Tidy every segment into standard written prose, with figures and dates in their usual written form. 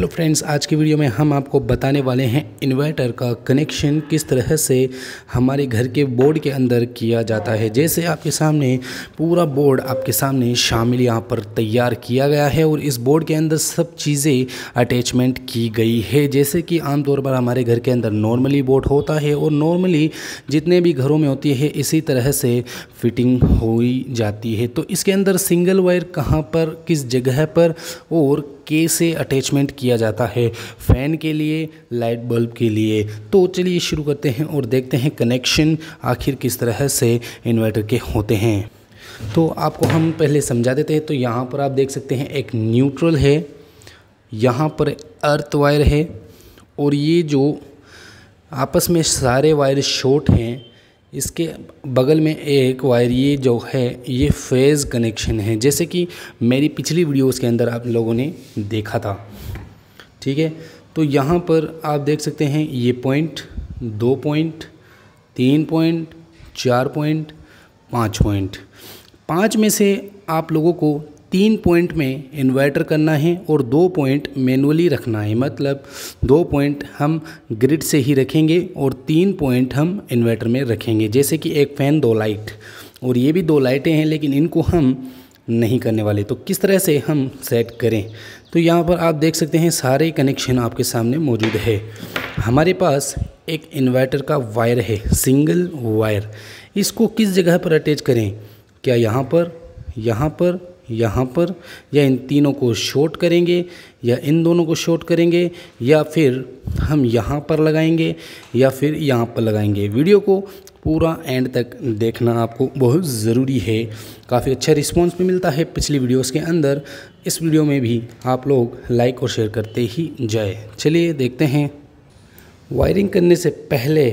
Hello friends, आज की video में हम आपको बताने वाले हैं इन्वर्टर का कनेक्शन किस तरह से हमारे घर के बोर्ड के अंदर किया जाता है। जैसे आपके सामने पूरा बोर्ड आपके सामने शामिल यहाँ पर तैयार किया गया है और इस बोर्ड के अंदर सब चीज़ें अटैचमेंट की गई है। जैसे कि आमतौर पर हमारे घर के अंदर नॉर्मली बोर्ड होता है और नॉर्मली जितने भी घरों में होती है इसी तरह से फिटिंग हुई जाती है। तो इसके अंदर सिंगल वायर कहाँ पर, किस जगह पर और कैसे अटैचमेंट किया जाता है, फ़ैन के लिए, लाइट बल्ब के लिए। तो चलिए शुरू करते हैं और देखते हैं कनेक्शन आखिर किस तरह से इन्वर्टर के होते हैं। तो आपको हम पहले समझा देते हैं। तो यहाँ पर आप देख सकते हैं एक न्यूट्रल है, यहाँ पर अर्थ वायर है और ये जो आपस में सारे वायर शॉर्ट हैं, इसके बगल में एक वायर ये जो है ये फेज़ कनेक्शन है, जैसे कि मेरी पिछली वीडियोस के अंदर आप लोगों ने देखा था। ठीक है, तो यहाँ पर आप देख सकते हैं ये point, 2 point, 3 point, 4 point, 5 point. 5 में से आप लोगों को 3 पॉइंट में इन्वर्टर करना है और 2 पॉइंट मैनुअली रखना है। मतलब 2 पॉइंट हम ग्रिड से ही रखेंगे और 3 पॉइंट हम इन्वर्टर में रखेंगे। जैसे कि एक फ़ैन, 2 लाइट और ये भी 2 लाइटें हैं, लेकिन इनको हम नहीं करने वाले। तो किस तरह से हम सेट करें, तो यहाँ पर आप देख सकते हैं सारे कनेक्शन आपके सामने मौजूद है। हमारे पास एक इन्वर्टर का वायर है, सिंगल वायर। इसको किस जगह पर अटैच करें, क्या यहाँ पर, यहाँ पर, यहाँ पर, या इन तीनों को शॉर्ट करेंगे, या इन दोनों को शॉर्ट करेंगे, या फिर हम यहाँ पर लगाएंगे, या फिर यहाँ पर लगाएंगे। वीडियो को पूरा एंड तक देखना आपको बहुत ज़रूरी है। काफ़ी अच्छा रिस्पांस भी मिलता है पिछली वीडियोस के अंदर। इस वीडियो में भी आप लोग लाइक और शेयर करते ही जाए। चलिए देखते हैं। वायरिंग करने से पहले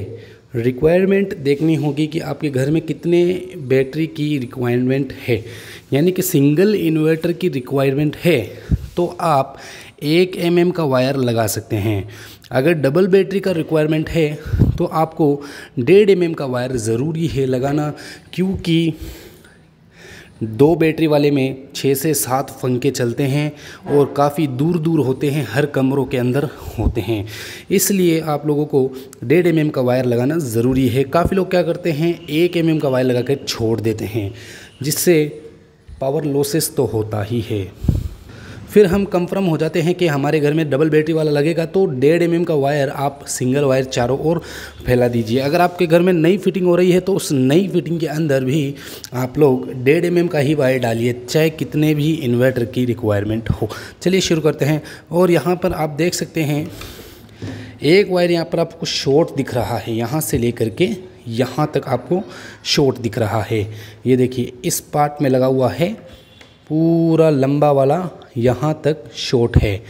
रिक्वायरमेंट देखनी होगी कि आपके घर में कितने बैटरी की रिक्वायरमेंट है। यानी कि सिंगल इन्वर्टर की रिक्वायरमेंट है तो आप 1 mm का वायर लगा सकते हैं। अगर डबल बैटरी का रिक्वायरमेंट है तो आपको 1.5 mm का वायर ज़रूरी है लगाना, क्योंकि 2 बैटरी वाले में 6 से 7 पंखे चलते हैं और काफ़ी दूर दूर होते हैं, हर कमरों के अंदर होते हैं। इसलिए आप लोगों को 1.5 mm का वायर लगाना ज़रूरी है। काफ़ी लोग क्या करते हैं, 1 mm का वायर लगा कर छोड़ देते हैं, जिससे पावर लॉसेस तो होता ही है। फिर हम कंफर्म हो जाते हैं कि हमारे घर में डबल बैटरी वाला लगेगा तो 1.5 mm का वायर आप सिंगल वायर चारों ओर फैला दीजिए। अगर आपके घर में नई फिटिंग हो रही है तो उस नई फिटिंग के अंदर भी आप लोग 1.5 mm का ही वायर डालिए, चाहे कितने भी इन्वर्टर की रिक्वायरमेंट हो। चलिए शुरू करते हैं। और यहाँ पर आप देख सकते हैं एक वायर यहाँ पर आपको शॉर्ट दिख रहा है, यहाँ से लेकर के यहाँ तक आपको शॉर्ट दिख रहा है। ये देखिए इस पार्ट में लगा हुआ है, पूरा लंबा वाला यहाँ तक शॉर्ट है।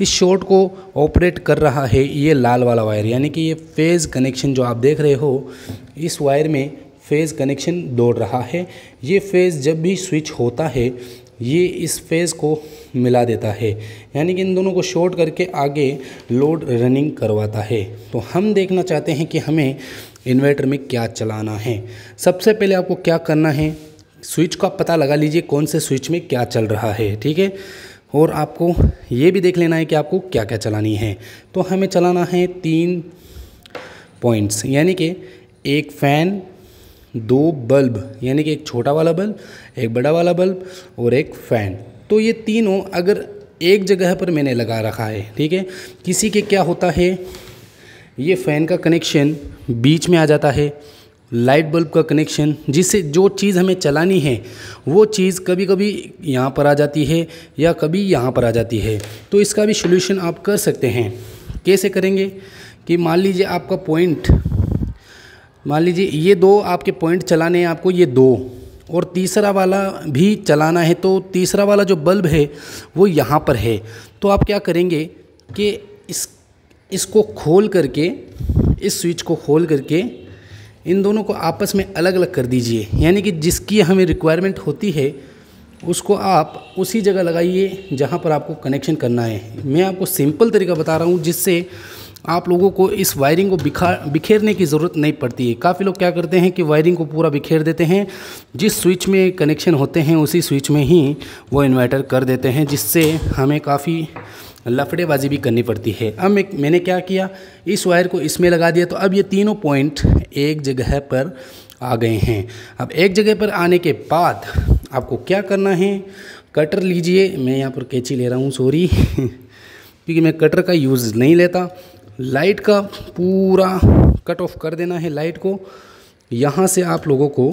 इस शॉर्ट को ऑपरेट कर रहा है ये लाल वाला वायर, यानी कि ये फेज़ कनेक्शन जो आप देख रहे हो, इस वायर में फेज़ कनेक्शन दौड़ रहा है। ये फेज़ जब भी स्विच होता है ये इस फेज़ को मिला देता है, यानी कि इन दोनों को शॉर्ट करके आगे लोड रनिंग करवाता है। तो हम देखना चाहते हैं कि हमें इन्वर्टर में क्या चलाना है। सबसे पहले आपको क्या करना है, स्विच का पता लगा लीजिए कौन से स्विच में क्या चल रहा है। ठीक है, और आपको ये भी देख लेना है कि आपको क्या क्या चलानी है। तो हमें चलाना है 3 पॉइंट्स, यानी कि एक फ़ैन, 2 बल्ब, यानी कि एक छोटा वाला बल्ब, एक बड़ा वाला बल्ब और एक फ़ैन। तो ये तीनों अगर एक जगह पर मैंने लगा रखा है, ठीक है, किसी के क्या होता है, ये फ़ैन का कनेक्शन बीच में आ जाता है, लाइट बल्ब का कनेक्शन, जिससे जो चीज़ हमें चलानी है वो चीज़ कभी कभी यहाँ पर आ जाती है या कभी यहाँ पर आ जाती है। तो इसका भी सॉल्यूशन आप कर सकते हैं। कैसे करेंगे कि मान लीजिए आपका पॉइंट, मान लीजिए ये 2 आपके पॉइंट चलाने हैं आपको, ये 2 और तीसरा वाला भी चलाना है। तो तीसरा वाला जो बल्ब है वो यहाँ पर है, तो आप क्या करेंगे कि इसको खोल करके, इस स्विच को खोल करके इन दोनों को आपस में अलग अलग कर दीजिए। यानी कि जिसकी हमें रिक्वायरमेंट होती है उसको आप उसी जगह लगाइए जहाँ पर आपको कनेक्शन करना है। मैं आपको सिंपल तरीका बता रहा हूँ जिससे आप लोगों को इस वायरिंग को बिखेरने की ज़रूरत नहीं पड़ती है। काफ़ी लोग क्या करते हैं कि वायरिंग को पूरा बिखेर देते हैं, जिस स्विच में कनेक्शन होते हैं उसी स्विच में ही वो इन्वर्टर कर देते हैं, जिससे हमें काफ़ी लफड़ेबाजी भी करनी पड़ती है। अब मैंने क्या किया, इस वायर को इसमें लगा दिया, तो अब ये तीनों पॉइंट एक जगह पर आ गए हैं। अब एक जगह पर आने के बाद आपको क्या करना है, कटर लीजिए, मैं यहाँ पर कैंची ले रहा हूँ सॉरी क्योंकि मैं कटर का यूज़ नहीं लेता। लाइट का पूरा कट ऑफ कर देना है लाइट को। यहाँ से आप लोगों को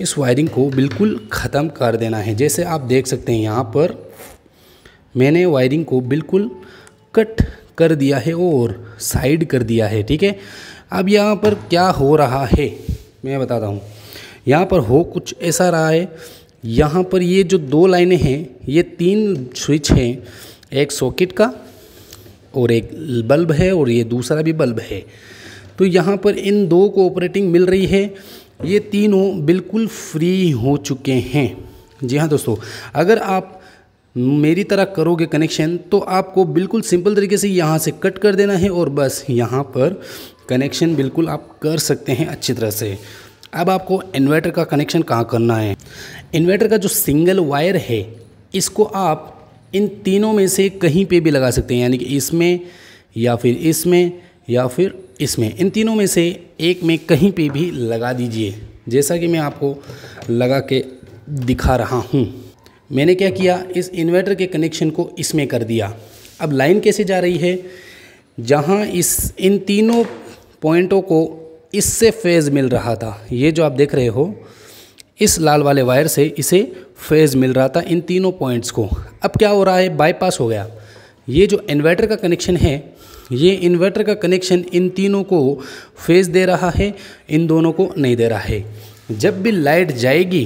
इस वायरिंग को बिल्कुल ख़त्म कर देना है। जैसे आप देख सकते हैं यहाँ पर मैंने वायरिंग को बिल्कुल कट कर दिया है और साइड कर दिया है, ठीक है। अब यहाँ पर क्या हो रहा है मैं बताता हूँ, यहाँ पर हो कुछ ऐसा रहा है, यहाँ पर ये जो दो लाइनें हैं, ये तीन स्विच हैं, एक सॉकेट का और एक बल्ब है और ये दूसरा भी बल्ब है। तो यहाँ पर इन दो को ऑपरेटिंग मिल रही है, ये तीनों बिल्कुल फ्री हो चुके हैं। जी हाँ दोस्तों, अगर आप मेरी तरह करोगे कनेक्शन तो आपको बिल्कुल सिंपल तरीके से यहाँ से कट कर देना है और बस यहाँ पर कनेक्शन बिल्कुल आप कर सकते हैं अच्छी तरह से। अब आपको इन्वर्टर का कनेक्शन कहाँ करना है, इन्वर्टर का जो सिंगल वायर है इसको आप इन तीनों में से कहीं पे भी लगा सकते हैं, यानी कि इसमें या फिर इसमें या फिर इसमें, इन तीनों में से एक में कहीं पे भी लगा दीजिए, जैसा कि मैं आपको लगा के दिखा रहा हूँ। मैंने क्या किया, इस इन्वर्टर के कनेक्शन को इसमें कर दिया। अब लाइन कैसे जा रही है, जहाँ इन तीनों पॉइंटों को इससे फेज़ मिल रहा था, ये जो आप देख रहे हो इस लाल वाले वायर से इसे फेज़ मिल रहा था इन तीनों पॉइंट्स को। अब क्या हो रहा है, बाईपास हो गया। ये जो इन्वर्टर का कनेक्शन है, ये इन्वर्टर का कनेक्शन इन तीनों को फेज़ दे रहा है, इन दोनों को नहीं दे रहा है। जब भी लाइट जाएगी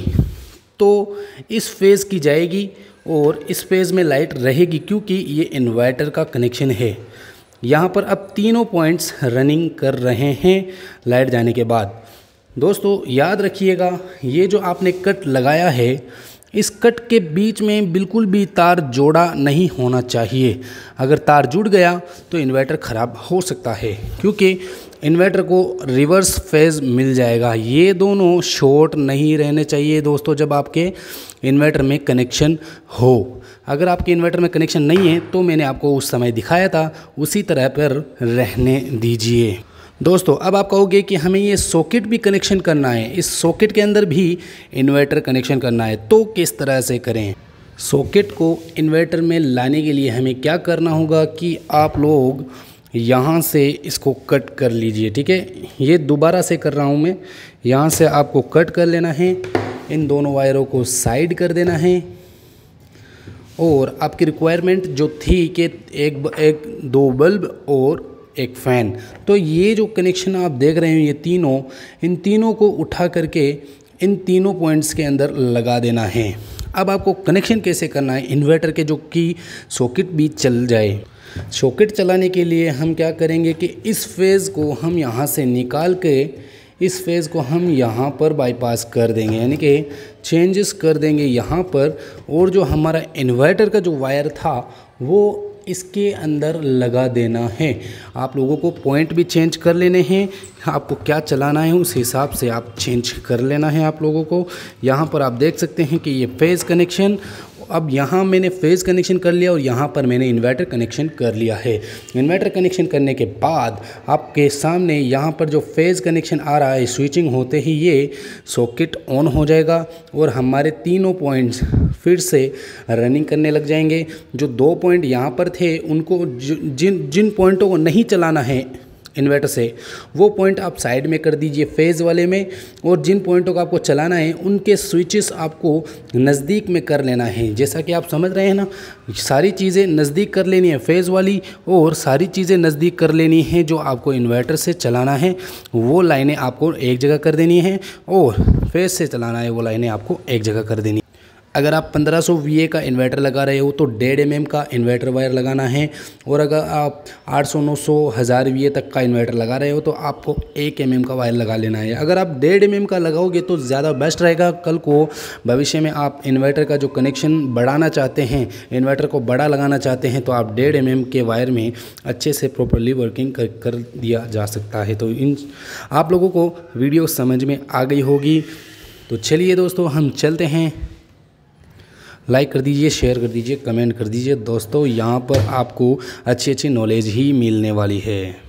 तो इस फेज़ की जाएगी और इस फेज़ में लाइट रहेगी, क्योंकि ये इन्वर्टर का कनेक्शन है। यहाँ पर अब तीनों पॉइंट्स रनिंग कर रहे हैं लाइट जाने के बाद। दोस्तों याद रखिएगा, ये जो आपने कट लगाया है, इस कट के बीच में बिल्कुल भी तार जोड़ा नहीं होना चाहिए। अगर तार जुड़ गया तो इन्वर्टर ख़राब हो सकता है, क्योंकि इन्वर्टर को रिवर्स फेज़ मिल जाएगा। ये दोनों शॉर्ट नहीं रहने चाहिए दोस्तों जब आपके इन्वर्टर में कनेक्शन हो। अगर आपके इन्वर्टर में कनेक्शन नहीं है तो मैंने आपको उस समय दिखाया था, उसी तरह पर रहने दीजिए। दोस्तों अब आप कहोगे कि हमें ये सॉकेट भी कनेक्शन करना है, इस सॉकेट के अंदर भी इन्वर्टर कनेक्शन करना है, तो किस तरह से करें। सॉकेट को इन्वर्टर में लाने के लिए हमें क्या करना होगा कि आप लोग यहाँ से इसको कट कर लीजिए, ठीक है। ये दोबारा से कर रहा हूँ मैं, यहाँ से आपको कट कर लेना है, इन दोनों वायरों को साइड कर देना है। और आपकी रिक्वायरमेंट जो थी कि एक दो बल्ब और एक फ़ैन, तो ये जो कनेक्शन आप देख रहे हो ये तीनों, इन तीनों को उठा करके इन तीनों पॉइंट्स के अंदर लगा देना है। अब आपको कनेक्शन कैसे करना है इन्वर्टर के, जो कि सॉकेट भी चल जाए। सॉकेट चलाने के लिए हम क्या करेंगे कि इस फेज़ को हम यहाँ से निकाल के इस फेज़ को हम यहाँ पर बाईपास कर देंगे, यानी कि चेंजेस कर देंगे यहाँ पर, और जो हमारा इन्वर्टर का जो वायर था वो इसके अंदर लगा देना है। आप लोगों को पॉइंट भी चेंज कर लेने हैं, आपको क्या चलाना है उस हिसाब से आप चेंज कर लेना है आप लोगों को। यहाँ पर आप देख सकते हैं कि ये फेज़ कनेक्शन, अब यहाँ मैंने फेज़ कनेक्शन कर लिया और यहाँ पर मैंने इन्वर्टर कनेक्शन कर लिया है। इन्वर्टर कनेक्शन करने के बाद आपके सामने यहाँ पर जो फेज़ कनेक्शन आ रहा है, स्विचिंग होते ही ये सॉकेट ऑन हो जाएगा और हमारे तीनों पॉइंट्स फिर से रनिंग करने लग जाएंगे। जो दो पॉइंट यहाँ पर थे उनको, जिन पॉइंटों को नहीं चलाना है इन्वर्टर से, वो पॉइंट आप साइड में कर दीजिए फेज़ वाले में, और जिन पॉइंटों का आपको चलाना है उनके स्विचेस आपको नज़दीक में कर लेना है। जैसा कि आप समझ रहे हैं ना, सारी चीज़ें नज़दीक कर लेनी है फेज़ वाली, और सारी चीज़ें नज़दीक कर लेनी है जो आपको इन्वर्टर से चलाना है, वो लाइनें आपको एक जगह कर देनी है, और फेज़ से चलाना है वो लाइनें आपको एक जगह कर देनी है। अगर आप 1500 VA का इन्वर्टर लगा रहे हो तो 1.5 mm का इन्वर्टर वायर लगाना है, और अगर आप 800, 900, 1000 VA तक का इन्वर्टर लगा रहे हो तो आपको 1 mm का वायर लगा लेना है। अगर आप 1.5 mm का लगाओगे तो ज़्यादा बेस्ट रहेगा। कल को भविष्य में आप इन्वर्टर का जो कनेक्शन बढ़ाना चाहते हैं, इन्वर्टर को बड़ा लगाना चाहते हैं, तो आप 1.5 mm के वायर में अच्छे से प्रॉपरली वर्किंग कर दिया जा सकता है। तो इन आप लोगों को वीडियो समझ में आ गई होगी। तो चलिए दोस्तों हम चलते हैं लाइक कर दीजिए, शेयर कर दीजिए, कमेंट कर दीजिए। दोस्तों यहाँ पर आपको अच्छी अच्छी नॉलेज ही मिलने वाली है।